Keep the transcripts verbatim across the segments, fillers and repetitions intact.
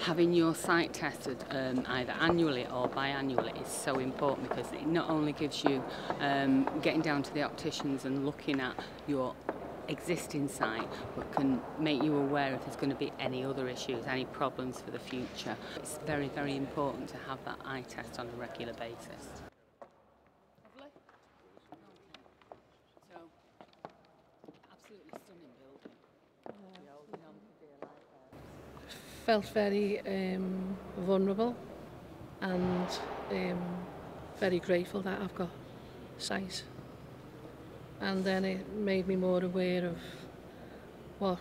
having your sight tested um, either annually or biannually is so important, because it not only gives you um, getting down to the opticians and looking at your existing sight, but can make you aware if there's going to be any other issues, any problems for the future. It's very, very important to have that eye test on a regular basis. Felt very um, vulnerable and um, very grateful that I've got sight, and then it made me more aware of what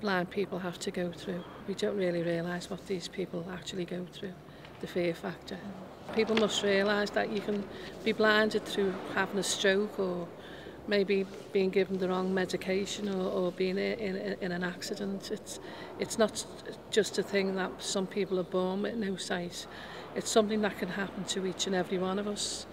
blind people have to go through. We don't really realise what these people actually go through, the fear factor. People must realise that you can be blinded through having a stroke, or maybe being given the wrong medication, or, or being in, in, in an accident. It's, it's not just a thing that some people are born with no sight. It's something that can happen to each and every one of us.